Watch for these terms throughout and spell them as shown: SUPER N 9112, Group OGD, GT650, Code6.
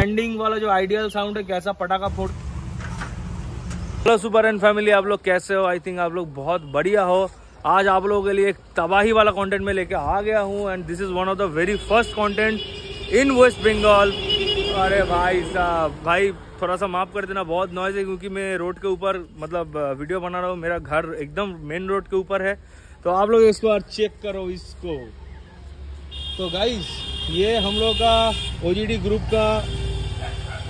Standing वाला जो ideal sound है, कैसा पटाखा फोड़। हेलो सुपर एन फैमिली, आप लोग कैसे हो? आई थिंक आप लोग बहुत बढ़िया हो। आज आप लोगों के लिए एक तबाही वाला कंटेंट में लेके आ गया हूँ and this is one of the very first content in West Bengal. अरे भाई साहब, भाई थोड़ा सा माफ़ कर देना, बहुत नॉइज़ है क्योंकि मैं रोड के ऊपर मतलब वीडियो बना रहा हूँ। मेरा घर एकदम मेन रोड के ऊपर है, तो आप लोग इसको चेक करो इसको। तो गाइस, ये हम लोग का ओजीडी ग्रुप का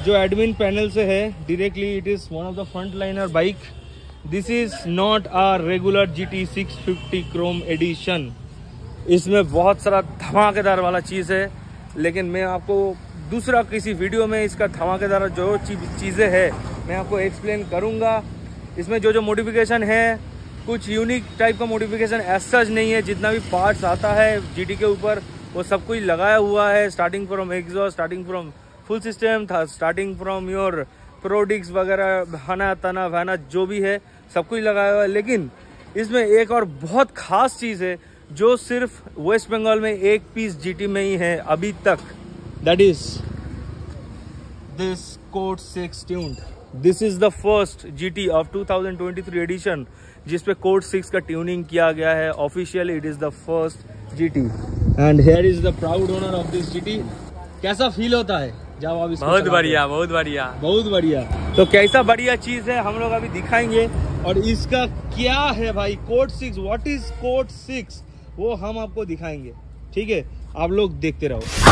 जो एडमिन पैनल से है directly, it is one of the front liner bike. This is not a regular GT650 chrome edition. इसमें बहुत सारा धमाकेदार वाला चीज़ है, लेकिन मैं आपको दूसरा किसी वीडियो में इसका धमाकेदार जो चीज़ें है मैं आपको एक्सप्लेन करूँगा। इसमें जो जो मॉडिफिकेशन है, कुछ यूनिक टाइप का मॉडिफिकेशन ऐसा नहीं है। जितना भी पार्ट्स आता है GT के ऊपर वो सब कुछ लगाया हुआ है, starting from exhaust, starting from full system था, स्टार्टिंग फ्रॉम योर प्रोडिक्स वगैरह हना तना वहना जो भी है सब कुछ लगाया हुआ है। लेकिन इसमें एक और बहुत ख़ास चीज़ है जो सिर्फ वेस्ट बंगाल में एक पीस GT में ही है अभी तक, that is this Code6 tuned. This is the first GT of 2023 edition जिसपे Code6 का ट्यूनिंग किया गया है। Officially it is the first GT and here is the proud owner of this GT। कैसा फील होता है जब आप इसको? बहुत बढ़िया, बहुत बढ़िया, बहुत बढ़िया। तो कैसा बढ़िया चीज़ है हम लोग अभी दिखाएंगे, और इसका क्या है भाई Code6, व्हाट इज Code6, वो हम आपको दिखाएंगे। ठीक है, आप लोग देखते रहो।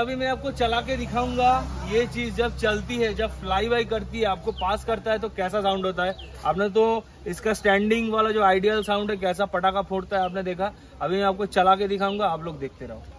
अभी मैं आपको चला के दिखाऊंगा ये चीज जब चलती है, जब फ्लाई बाई करती है, आपको पास करता है तो कैसा साउंड होता है। आपने तो इसका स्टैंडिंग वाला जो आइडियल साउंड है, कैसा पटाखा फोड़ता है, आपने देखा। अभी मैं आपको चला के दिखाऊंगा, आप लोग देखते रहो।